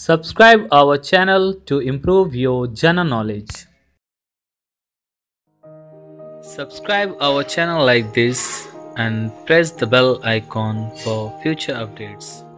Subscribe our channel to improve your general knowledge. Subscribe our channel like this and press the bell icon for future updates.